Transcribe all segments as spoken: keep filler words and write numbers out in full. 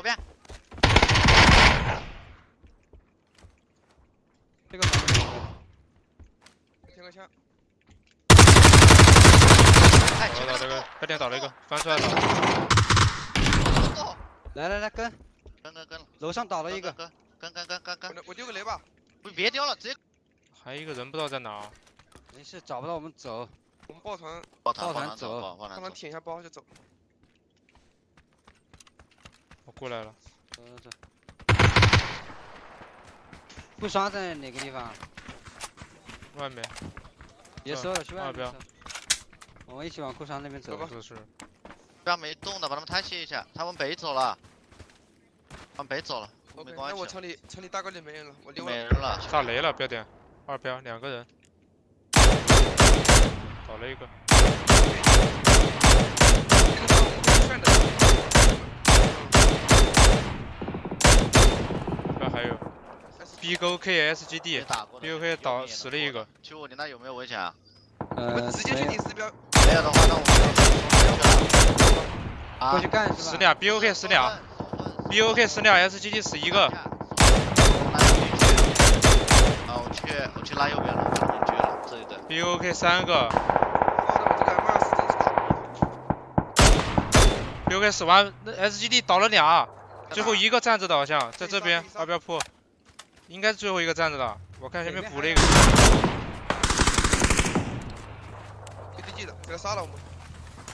左边。这个贴个枪。哎，前面这个，快点倒了一个，翻出来倒。来来来，跟，跟跟跟，楼上倒了一个，跟跟跟跟跟。我我丢个雷吧，不别丢了，直接。还有一个人不知道在哪。没事，找不到我们走。 我们抱团，抱团走，抱团舔一下包就走。我过来了，走走走。不刷在哪个地方？外面。别搜了，去外边。我们一起往库山那边走。就是。这没动的，把他们抬起一下。他往北走了。往北走了。没关系。那我城里城里大概率没人了，我溜了。没人了。炸雷了，标点。二标两个人。 倒了一个，这还有 B 勾 K S G D B O K 倒死了一个。七五，你那有没有危险啊？呃，直接去第四标。没有的话，那我们过去干是吧？死俩 B O K 死俩 ，B O K 死俩 ，S G D 死一个。啊，我去，我去拉右边了。 B O K 三个 ，B O K 死完 ，S G D 倒了俩，最后一个站着的好像在这边二标铺，应该是最后一个站着的，我看前面补了一个。别记得，给他杀了我们。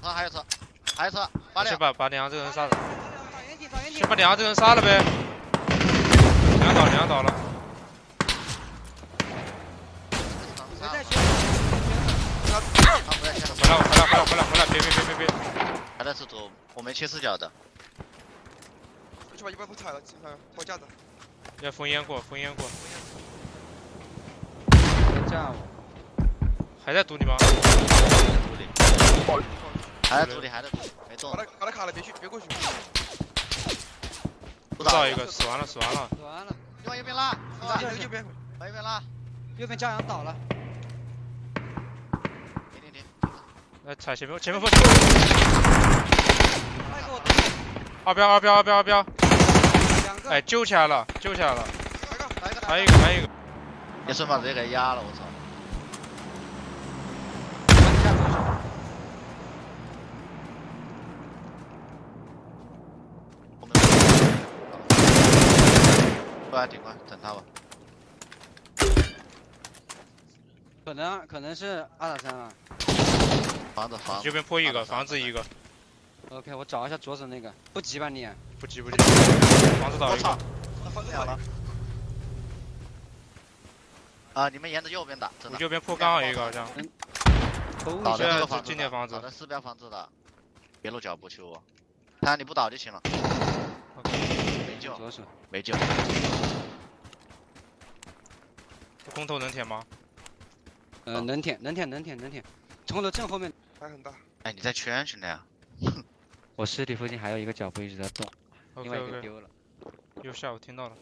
啊，还有车，还有车，八两。先把把梁这个人杀了。先把梁这个人杀了呗。梁倒，梁倒了。 回来，回来，回来，回来，回来！别别别别别！还在四组，我没切视角的。去把一包不踩了，包架子。要封烟过，封烟过。别炸我！还在堵你吗？还在堵里，还在堵里，没动。把他把他卡了，别去，别过去。不倒一个，死完了，死完了。死完了。你往右边拉，往右边，往右边拉。右边骄阳倒了。 来踩前面，前面风。二标，二标，二标，二标。哎，揪起来了，揪起来了。来一个，来一个。你顺把直接给压了，我操！我们。快，挺快，等他吧。可能，可能是二打三了。 房子房子，右边破一个，房子一个。OK， 我找一下左手那个，不急吧你？不急不急。房子倒一个，房子倒了。啊，你们沿着右边打，真的。右边破刚有一个好像。倒的这个进点房子，倒四标房子的，别露脚步去我。看你不倒就行了。没救，左手没救。空投能舔吗？呃，能舔，能舔，能舔，能舔。从楼正后面。 还很大，哎，你在圈圈的呀？我尸体附近还有一个脚步一直在动， okay, 另外一个丢了。右下，我听到了。